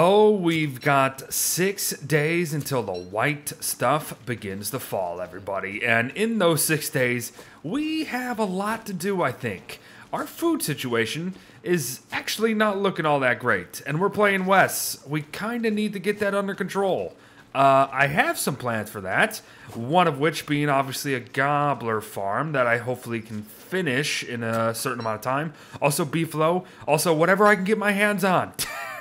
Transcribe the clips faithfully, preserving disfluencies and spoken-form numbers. Oh, we've got six days until the white stuff begins to fall, everybody. And in those six days, we have a lot to do, I think. Our food situation is actually not looking all that great. And we're playing Wes. We kind of need to get that under control. Uh, I have some plans for that. One of which being obviously a gobbler farm that I hopefully can finish in a certain amount of time. Also Beefalo. Also whatever I can get my hands on.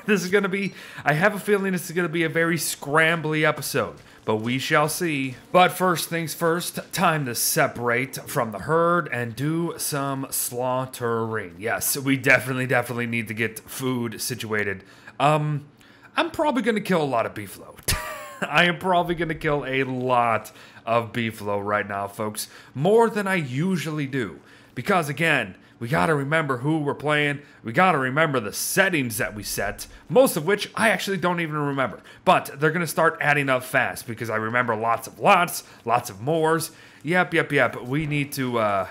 This is going to be, I have a feeling this is going to be a very scrambly episode, but we shall see. But first things first, time to separate from the herd and do some slaughtering. Yes, we definitely, definitely need to get food situated. Um, I'm probably going to kill a lot of Beefalo. I am probably going to kill a lot of Beefalo right now, folks. More than I usually do. Because again, we got to remember who we're playing. We got to remember the settings that we set, most of which I actually don't even remember. But they're going to start adding up fast because I remember lots of lots, lots of mores. Yep, yep, yep. We need to, uh,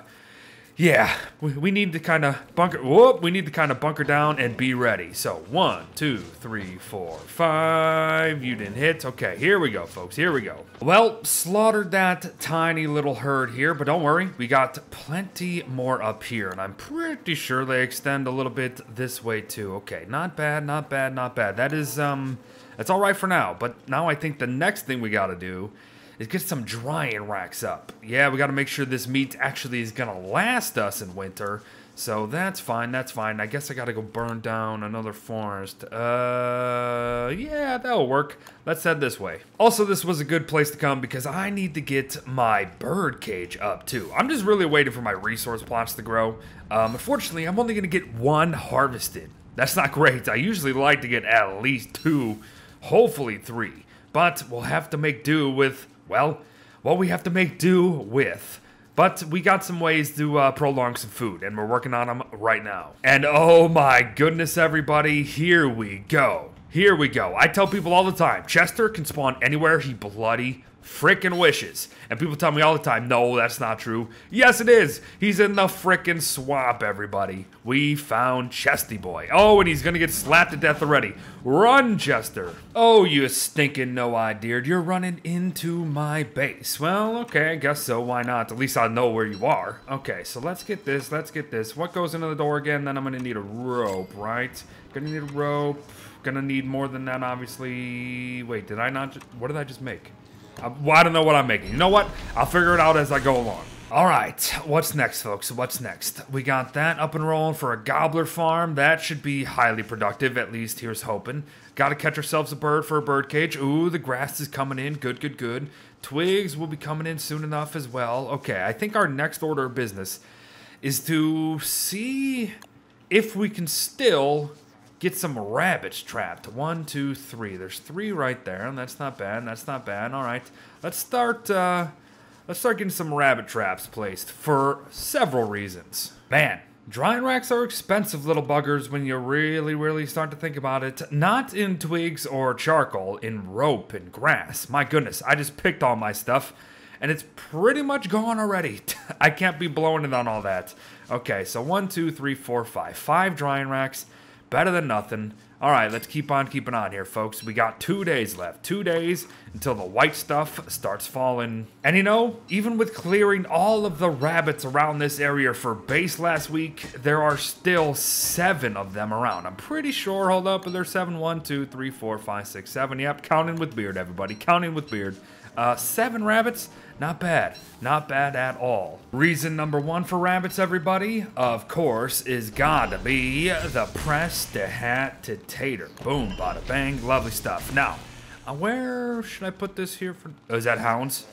yeah, we, we need to kind of bunker, whoop, we need to kind of bunker down and be ready. So one, two, three, four, five. You didn't hit. Okay, here we go, folks. Here we go. Well, slaughtered that tiny little herd here, but don't worry. We got plenty more up here, and I'm pretty sure they extend a little bit this way too. Okay, not bad, not bad, not bad. That is, um, that's all right for now, but now I think the next thing we got to do is get some drying racks up. Yeah, we got to make sure this meat actually is going to last us in winter. So that's fine, that's fine. I guess I got to go burn down another forest. Uh, yeah, that'll work. Let's head this way. Also, this was a good place to come because I need to get my bird cage up too. I'm just really waiting for my resource plots to grow. Um, unfortunately, I'm only going to get one harvested. That's not great. I usually like to get at least two, hopefully three. But we'll have to make do with... Well, what we have to make do with. But we got some ways to uh, prolong some food, and we're working on them right now. And oh my goodness, everybody, here we go. Here we go. I tell people all the time, Chester can spawn anywhere he bloody frickin' wishes. And people tell me all the time, no, that's not true. Yes, it is. He's in the frickin' swamp, everybody. We found Chesty Boy. Oh, and he's gonna get slapped to death already. Run, Chester. Oh, you stinking no-idea. You're running into my base. Well, okay, I guess so. Why not? At least I know where you are. Okay, so let's get this. Let's get this. What goes into the door again? Then I'm gonna need a rope, right? Gonna need a rope. Gonna need more than that, obviously. Wait, did I not? What did I just make? I, well, I don't know what I'm making. You know what? I'll figure it out as I go along. All right. What's next, folks? What's next? We got that up and rolling for a gobbler farm. That should be highly productive. At least here's hoping. Got to catch ourselves a bird for a bird cage. Ooh, the grass is coming in. Good, good, good. Twigs will be coming in soon enough as well. Okay. I think our next order of business is to see if we can still... get some rabbits trapped. One, two, three. There's three right there, and that's not bad. That's not bad. All right, let's start. Uh, let's start getting some rabbit traps placed for several reasons. Man, drying racks are expensive little buggers when you really, really start to think about it. Not in twigs or charcoal, in rope and grass. My goodness, I just picked all my stuff, and it's pretty much gone already. I can't be blowing it on all that. Okay, so one, two, three, four, five. Five drying racks. Better than nothing. All right, let's keep on keeping on here, folks. We got two days left. Two days until the white stuff starts falling. And you know, even with clearing all of the rabbits around this area for base last week, there are still seven of them around. I'm pretty sure, hold up, there's seven. One, two, three, four, five, six, seven. Yep, counting with beard, everybody. Counting with beard. Uh, seven rabbits, not bad, not bad at all. Reason number one for rabbits, everybody, of course, is gotta be the Prestihatitator. Boom, bada bang, lovely stuff. Now, uh, where should I put this here for? Oh, is that hounds?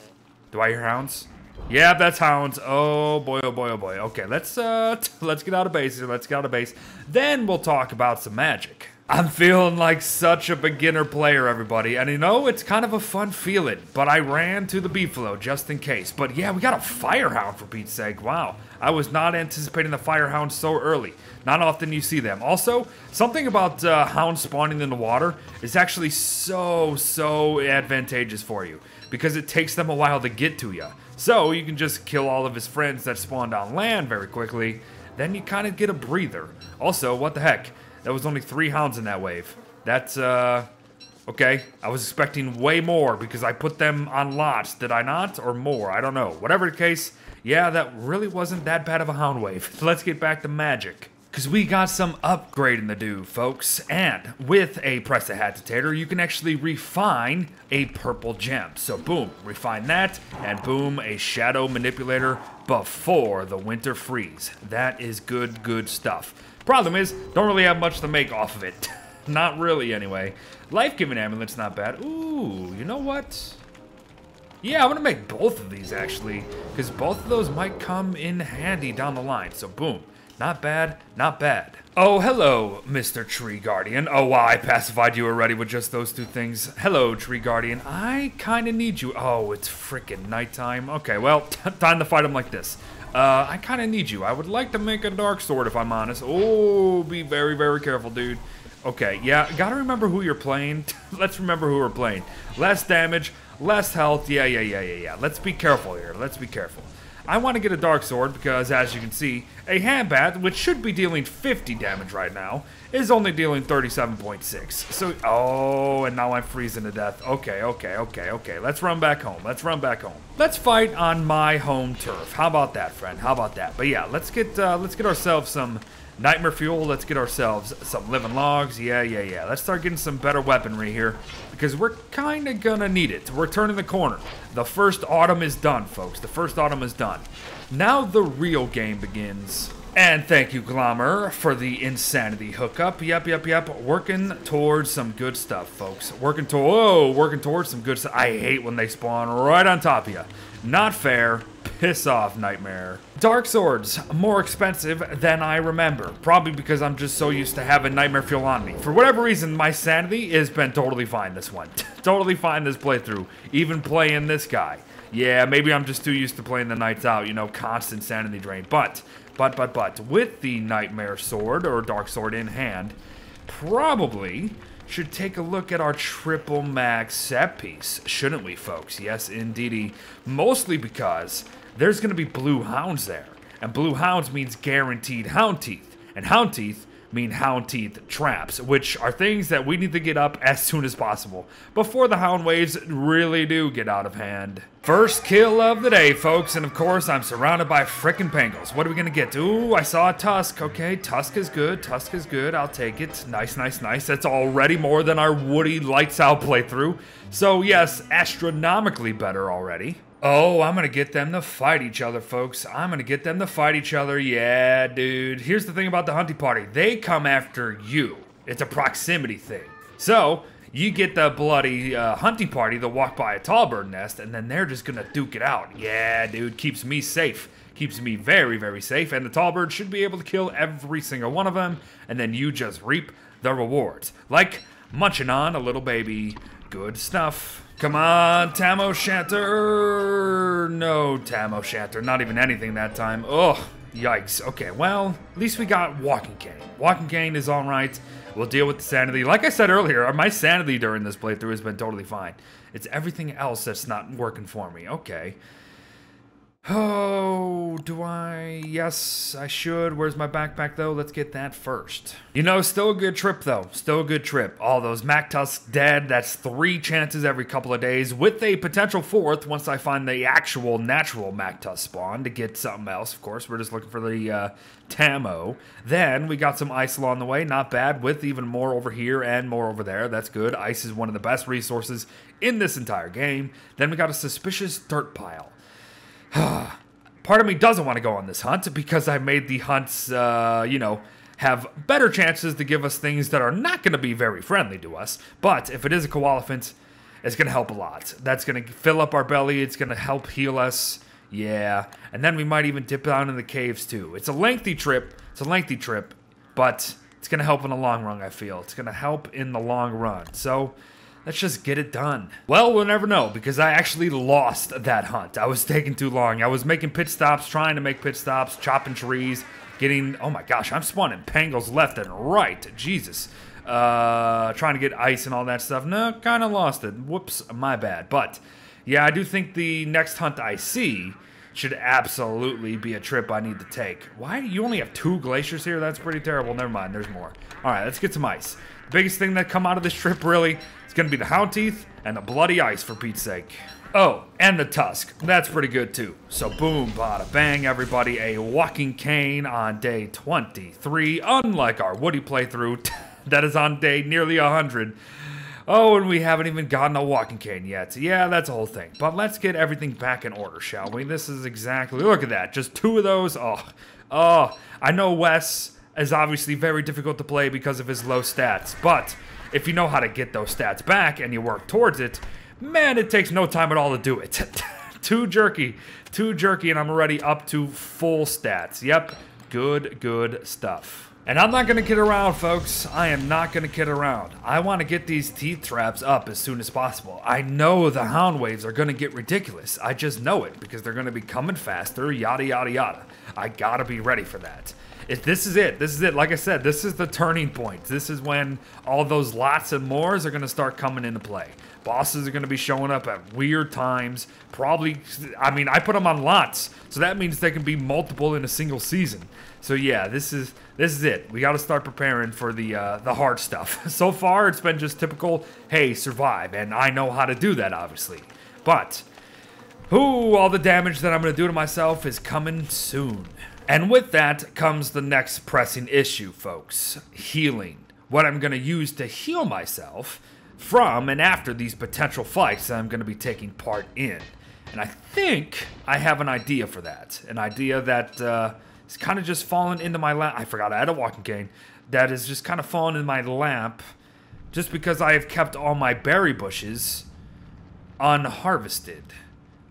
Do I hear hounds? Yeah, that's hounds. Oh boy, oh boy, oh boy. Okay, let's uh, let's get out of base here. Let's get out of base. Then we'll talk about some magic. I'm feeling like such a beginner player, everybody. And you know, it's kind of a fun feeling. But I ran to the Beefalo just in case. But yeah, we got a Firehound for Pete's sake. Wow. I was not anticipating the Firehound so early. Not often you see them. Also, something about uh, hounds spawning in the water is actually so, so advantageous for you. Because it takes them a while to get to you. So you can just kill all of his friends that spawned on land very quickly. Then you kind of get a breather. Also, what the heck? There was only three hounds in that wave. That's, uh... okay, I was expecting way more because I put them on lots, did I not? Or more, I don't know. Whatever the case, yeah, that really wasn't that bad of a hound wave. Let's get back to magic. Because we got some upgrading to do, folks. And with a Prestihatitator, you can actually refine a purple gem. So boom, refine that, and boom, a shadow manipulator before the winter freeze. That is good, good stuff. Problem is, don't really have much to make off of it. Not really, anyway. Life-giving amulet's not bad. Ooh, you know what? Yeah, I'm gonna make both of these, actually, because both of those might come in handy down the line. So, boom. Not bad, not bad. Oh, hello, Mister Tree Guardian. Oh, wow, I pacified you already with just those two things. Hello, Tree Guardian. I kind of need you. Oh, it's frickin' nighttime. Okay, well, time to fight him like this. Uh, I kind of need you. I would like to make a dark sword, if I'm honest. Oh, be very, very careful, dude. Okay, yeah, gotta remember who you're playing. Let's remember who we're playing. Less damage, less health. Yeah, yeah, yeah, yeah, yeah. Let's be careful here. Let's be careful. I want to get a dark sword because, as you can see, a handbat, which should be dealing fifty damage right now, is only dealing thirty-seven point six. So, oh, and now I'm freezing to death. Okay, okay, okay, okay. Let's run back home. Let's run back home. Let's fight on my home turf. How about that, friend? How about that? But yeah, let's get uh, let's get ourselves some nightmare fuel. Let's get ourselves some living logs. Yeah, yeah, yeah. Let's start getting some better weaponry here because we're kind of going to need it. We're turning the corner. The first autumn is done, folks. The first autumn is done. Now the real game begins. And thank you, Glommer, for the insanity hookup. Yep, yep, yep. Working towards some good stuff, folks. Working to whoa, working towards some good stuff. I hate when they spawn right on top of you. Not fair. Piss off, Nightmare. Dark swords, more expensive than I remember. Probably because I'm just so used to having nightmare fuel on me. For whatever reason, my sanity has been totally fine this one. Totally fine this playthrough. Even playing this guy. Yeah, maybe I'm just too used to playing the nights out, you know, constant sanity drain. But, but, but, but, with the nightmare sword or dark sword in hand, probably should take a look at our triple max set piece, shouldn't we, folks? Yes, indeedy. Mostly because there's going to be blue hounds there. And blue hounds means guaranteed hound teeth. And hound teeth mean hound teeth traps, which are things that we need to get up as soon as possible before the hound waves really do get out of hand. First kill of the day, folks, and of course I'm surrounded by frickin' pangles. What are we gonna get? Ooh, I saw a tusk. Okay, tusk is good, tusk is good, I'll take it. Nice, nice, nice. That's already more than our Woody lights out playthrough, so yes, astronomically better already. Oh, I'm gonna get them to fight each other, folks. I'm gonna get them to fight each other. Yeah, dude. Here's the thing about the hunting party. They come after you. It's a proximity thing. So, you get the bloody uh, hunting party that walk by a tall bird nest, and then they're just gonna duke it out. Yeah, dude. Keeps me safe. Keeps me very, very safe. And the tall bird should be able to kill every single one of them, and then you just reap the rewards. Like munching on a little baby. Good stuff. Come on, Tam o' Shanter. No, Tam o' Shanter. Not even anything that time. Ugh, yikes. Okay, well, at least we got Walking Cane. Walking Cane is all right. We'll deal with the sanity. Like I said earlier, my sanity during this playthrough has been totally fine. It's everything else that's not working for me. Okay. Oh, do I? Yes, I should. Where's my backpack, though? Let's get that first. You know, still a good trip, though. Still a good trip. All those Mac Tusk dead. That's three chances every couple of days, with a potential fourth once I find the actual natural Mac Tusk spawn to get something else, of course. We're just looking for the uh, Tamo. Then we got some ice along the way. Not bad, with even more over here and more over there. That's good. Ice is one of the best resources in this entire game. Then we got a suspicious dirt pile. Part of me doesn't want to go on this hunt because I made the hunts, uh, you know, have better chances to give us things that are not going to be very friendly to us. But if it is a koalaphant, it's going to help a lot. That's going to fill up our belly. It's going to help heal us. Yeah. And then we might even dip down in the caves too. It's a lengthy trip. It's a lengthy trip, but it's going to help in the long run, I feel. It's going to help in the long run. So let's just get it done. Well, we'll never know because I actually lost that hunt. I was taking too long. I was making pit stops, trying to make pit stops, chopping trees, getting, oh my gosh, I'm spawning pangles left and right. Jesus. Uh, trying to get ice and all that stuff. No, kind of lost it. Whoops, my bad. But yeah, I do think the next hunt I see should absolutely be a trip I need to take. Why? You only have two glaciers here? That's pretty terrible. Never mind, there's more. All right, let's get some ice. Biggest thing that come out of this trip, really, is going to be the hound teeth and the bloody ice, for Pete's sake. Oh, and the tusk. That's pretty good, too. So boom, bada bang, everybody. A walking cane on day twenty-three. Unlike our Woody playthrough, that is on day nearly one hundred. Oh, and we haven't even gotten a walking cane yet. Yeah, that's a whole thing. But let's get everything back in order, shall we? This is exactly... Look at that. Just two of those. Oh, oh. I know Wes is obviously very difficult to play because of his low stats. But if you know how to get those stats back and you work towards it, man, it takes no time at all to do it. Too jerky. Too jerky, and I'm already up to full stats. Yep. Good, good stuff. And I'm not going to kid around, folks. I am not going to kid around. I want to get these teeth traps up as soon as possible. I know the hound waves are going to get ridiculous. I just know it because they're going to be coming faster, yada, yada, yada. I got to be ready for that. If this is it. This is it. Like I said, this is the turning point. This is when all those lots and mores are going to start coming into play. Bosses are going to be showing up at weird times. Probably, I mean, I put them on lots. So that means they can be multiple in a single season. So yeah, this is... This is it. We got to start preparing for the uh, the hard stuff. So far, it's been just typical, hey, survive. And I know how to do that, obviously. But, ooh, all the damage that I'm going to do to myself is coming soon. And with that comes the next pressing issue, folks. Healing. What I'm going to use to heal myself from and after these potential fights that I'm going to be taking part in. And I think I have an idea for that. An idea that... Uh, It's kind of just fallen into my lap. I forgot I had a walking cane. That is just kind of fallen in my lap. Just because I have kept all my berry bushes unharvested.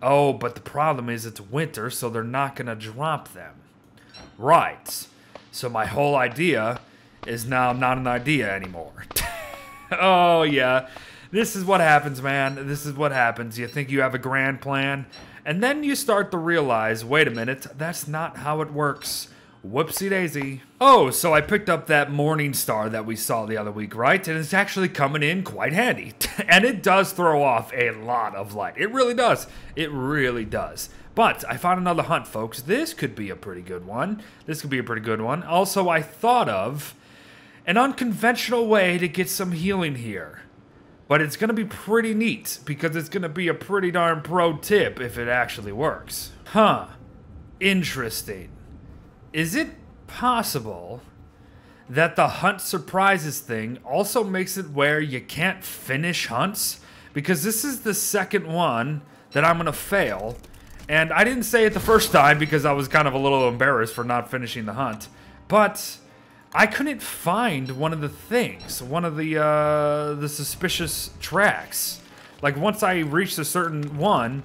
Oh, but the problem is it's winter, so they're not going to drop them. Right. So my whole idea is now not an idea anymore. Oh, yeah. This is what happens, man. This is what happens. You think you have a grand plan. And then you start to realize, wait a minute, that's not how it works. Whoopsie daisy. Oh, so I picked up that morning star that we saw the other week, right? And it's actually coming in quite handy. And it does throw off a lot of light. It really does. It really does. But I found another hunt, folks. This could be a pretty good one. This could be a pretty good one. Also, I thought of an unconventional way to get some healing here. But it's going to be pretty neat, because it's going to be a pretty darn pro tip if it actually works. Huh. Interesting. Is it possible that the hunt surprises thing also makes it where you can't finish hunts? Because this is the second one that I'm going to fail. And I didn't say it the first time because I was kind of a little embarrassed for not finishing the hunt. But... I couldn't find one of the things, one of the uh, the suspicious tracks. Like, once I reached a certain one,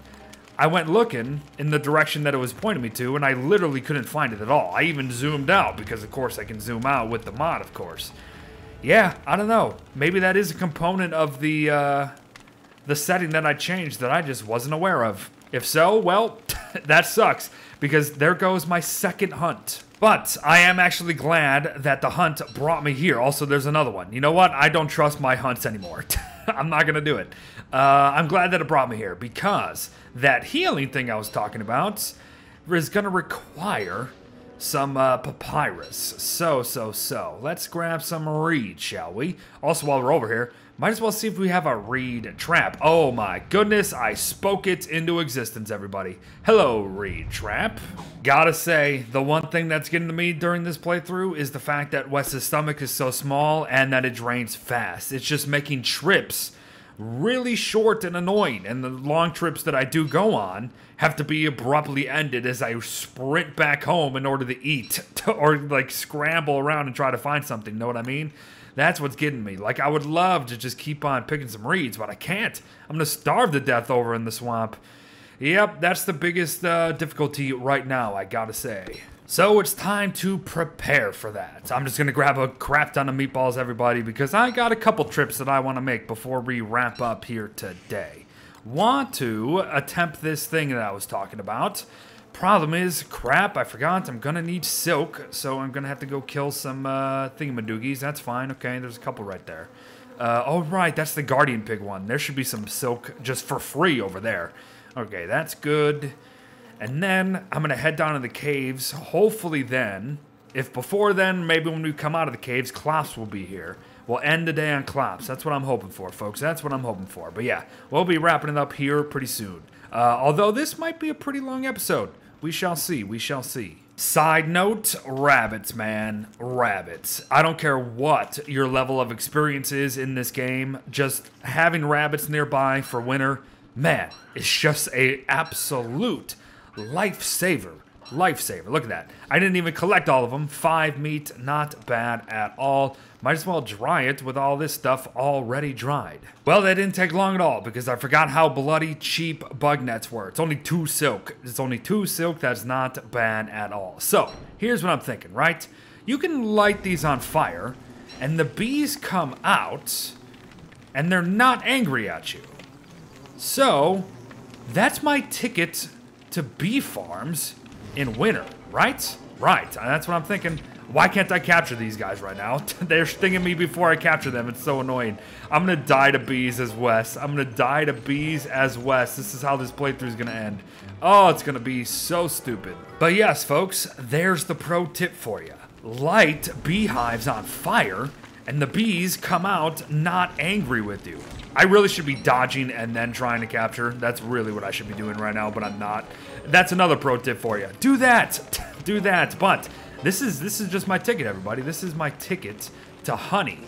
I went looking in the direction that it was pointing me to, and I literally couldn't find it at all. I even zoomed out, because of course I can zoom out with the mod, of course. Yeah, I don't know. Maybe that is a component of the, uh, the setting that I changed that I just wasn't aware of. If so, well, that sucks, because there goes my second hunt. But I am actually glad that the hunt brought me here. Also, there's another one. You know what? I don't trust my hunts anymore. I'm not going to do it. Uh, I'm glad that it brought me here, because that healing thing I was talking about is going to require some uh, papyrus. So, so, so. Let's grab some reed, shall we? Also, while we're over here, might as well see if we have a reed trap. Oh my goodness, I spoke it into existence, everybody. Hello, reed trap. Gotta say, the one thing that's getting to me during this playthrough is the fact that Wes's stomach is so small and that it drains fast. It's just making trips really short and annoying. And the long trips that I do go on have to be abruptly ended as I sprint back home in order to eat. Or like scramble around and try to find something, know what I mean? That's what's getting me. Like, I would love to just keep on picking some reeds, but I can't. I'm going to starve to death over in the swamp. Yep, that's the biggest uh, difficulty right now, I gotta say. So it's time to prepare for that. I'm just going to grab a crap ton of meatballs, everybody, because I got a couple trips that I want to make before we wrap up here today. Want to attempt this thing that I was talking about. Problem is, crap, I forgot, I'm gonna need silk, so I'm gonna have to go kill some uh, thingamadoogies. That's fine, okay, there's a couple right there. Uh, oh, right, that's the guardian pig one. There should be some silk just for free over there. Okay, that's good. And then I'm gonna head down to the caves. Hopefully then, if before then, maybe when we come out of the caves, Klops will be here. We'll end the day on Klops. That's what I'm hoping for, folks. That's what I'm hoping for. But yeah, we'll be wrapping it up here pretty soon. Uh, although this might be a pretty long episode. We shall see. We shall see. Side note, rabbits, man. Rabbits. I don't care what your level of experience is in this game. Just having rabbits nearby for winter, man, it's just a absolute lifesaver. Lifesaver. Look at that. I didn't even collect all of them. Five meat, not bad at all. Might as well dry it with all this stuff already dried. Well, that didn't take long at all because I forgot how bloody cheap bug nets were. It's only two silk. It's only two silk. That's not bad at all. So here's what I'm thinking, right? You can light these on fire and the bees come out and they're not angry at you. So that's my ticket to bee farms in winter, right? Right, that's what I'm thinking. Why can't I capture these guys right now? They're stinging me before I capture them. It's so annoying. I'm gonna die to bees as Wes. I'm gonna die to bees as Wes. This is how this playthrough is gonna end. Oh, it's gonna be so stupid. But yes, folks, there's the pro tip for you. Light beehives on fire and the bees come out not angry with you. I really should be dodging and then trying to capture. That's really what I should be doing right now, but I'm not. That's another pro tip for you. Do that, do that, but This is this is just my ticket, everybody. This is my ticket to honey.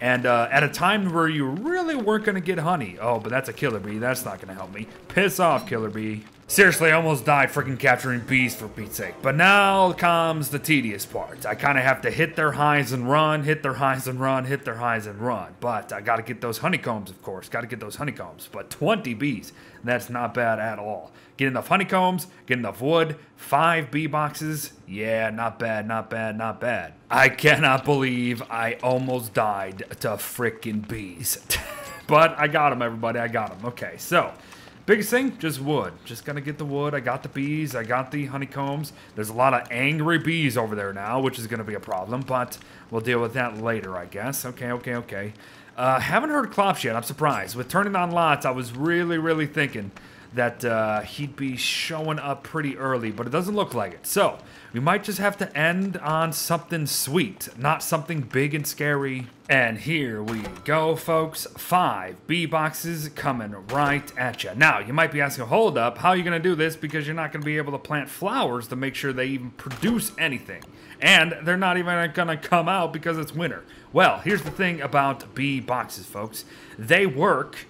And uh, at a time where you really weren't going to get honey. Oh, but that's a killer bee. That's not going to help me. Piss off, killer bee. Seriously, I almost died freaking capturing bees for Pete's sake. But now comes the tedious part. I kind of have to hit their highs and run, hit their highs and run, hit their highs and run. But I got to get those honeycombs, of course. Got to get those honeycombs. But twenty bees, that's not bad at all. Get enough honeycombs, get enough wood, five bee boxes. Yeah, not bad, not bad, not bad. I cannot believe I almost died to frickin' bees. But I got them, everybody. I got them. Okay, so biggest thing, just wood. Just gonna get the wood. I got the bees. I got the honeycombs. There's a lot of angry bees over there now, which is gonna be a problem, but we'll deal with that later, I guess. Okay, okay, okay. Uh, haven't heard Klops yet. I'm surprised. With turning on lots, I was really, really thinking that uh, he'd be showing up pretty early, but it doesn't look like it. So we might just have to end on something sweet, not something big and scary. And here we go, folks. Five bee boxes coming right at you. Now, you might be asking, hold up, how are you going to do this? Because you're not going to be able to plant flowers to make sure they even produce anything. And they're not even going to come out because it's winter. Well, here's the thing about bee boxes, folks. They work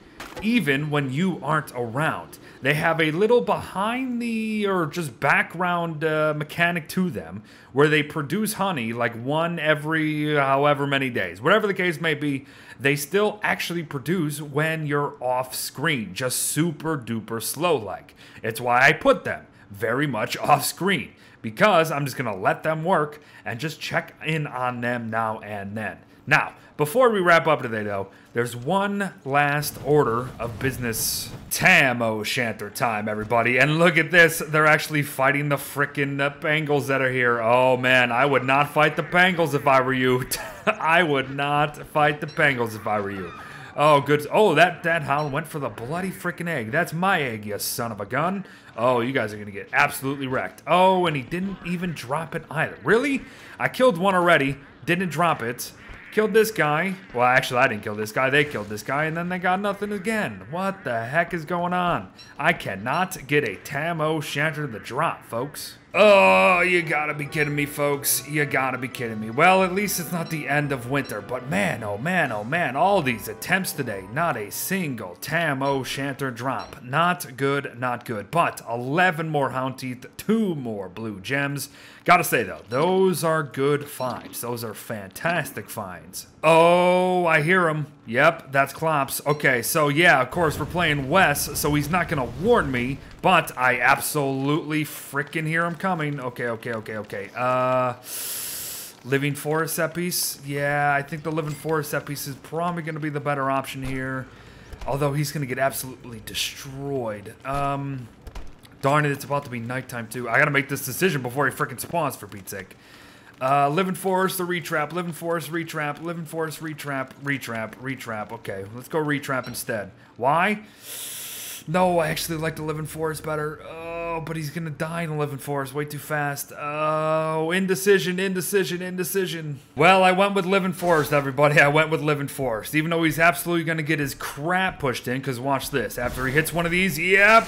even when you aren't around. They have a little behind the, or just background uh, mechanic to them where they produce honey like one every however many days. Whatever the case may be, they still actually produce when you're off screen, just super duper slow like. It's why I put them very much off screen because I'm just gonna let them work and just check in on them now and then. Now, before we wrap up today, though, there's one last order of business. Tam o' Shanter time, everybody. And look at this. They're actually fighting the frickin' the Bengals that are here. Oh, man. I would not fight the Bengals if I were you. I would not fight the Bengals if I were you. Oh, good. Oh, that, that hound went for the bloody frickin' egg. That's my egg, you son of a gun. Oh, you guys are going to get absolutely wrecked. Oh, and he didn't even drop it either. Really? I killed one already. Didn't drop it. Killed this guy. Well, actually, I didn't kill this guy. They killed this guy, and then they got nothing again. What the heck is going on? I cannot get a Tam o' Shanter the drop, folks. Oh, you gotta be kidding me, folks. You gotta be kidding me. Well, at least it's not the end of winter, but man, oh man, oh man, all these attempts today, not a single Tam o' Shanter drop. Not good, not good, but eleven more hound teeth, two more blue gems. Gotta say, though, those are good finds. Those are fantastic finds. Oh, I hear him. Yep, that's Klops. Okay, so yeah, of course, we're playing Wes, so he's not gonna warn me, but I absolutely freaking hear him coming. Okay, okay, okay, okay. Uh, Living Forest set piece? Yeah, I think the Living Forest set piece is probably gonna be the better option here, although he's gonna get absolutely destroyed. Um... Darn it, it's about to be nighttime, too. I gotta make this decision before he frickin' spawns, for Pete's sake. Uh, Living Forest, the retrap, Living Forest, retrap, Living Forest, retrap, retrap, retrap. Okay, let's go retrap instead. Why? No, I actually like the Living Forest better. Oh, Oh, but he's gonna die in eleven forest way too fast. Oh, indecision, indecision, indecision. Well, I went with living forest, everybody. I went with living forest, even though he's absolutely gonna get his crap pushed in. Cause watch this. After he hits one of these, yep.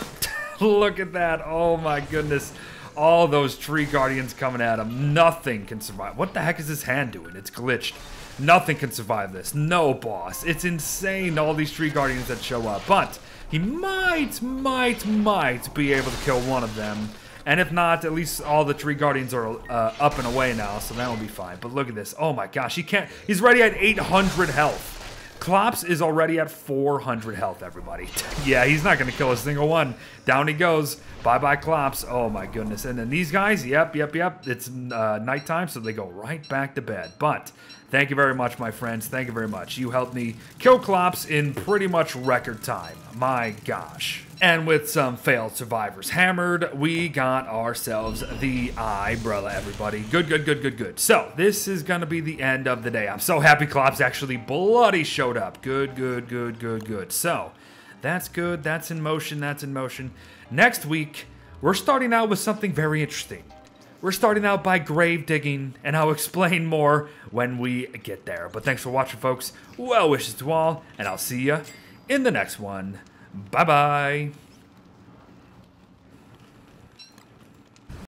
Look at that. Oh my goodness. All those tree guardians coming at him. Nothing can survive. What the heck is his hand doing? It's glitched. Nothing can survive this. No, boss. It's insane, all these tree guardians that show up. But he might, might, might be able to kill one of them. And if not, at least all the tree guardians are uh, up and away now, so that'll be fine. But look at this. Oh my gosh, he can't. He's already at eight hundred health. Klops is already at four hundred health, everybody. Yeah, he's not going to kill a single one. Down he goes. Bye-bye, Klops. Oh, my goodness. And then these guys, yep, yep, yep. It's uh, nighttime, so they go right back to bed. But thank you very much, my friends. Thank you very much. You helped me kill Klops in pretty much record time. My gosh. And with some failed survivors hammered, we got ourselves the eye, brother, everybody. Good, good, good, good, good. So this is going to be the end of the day. I'm so happy Klops actually bloody showed up. Good, good, good, good, good. So that's good. That's in motion. That's in motion. Next week, we're starting out with something very interesting. We're starting out by grave digging, and I'll explain more when we get there. But thanks for watching, folks. Well wishes to all, and I'll see you in the next one. Bye-bye.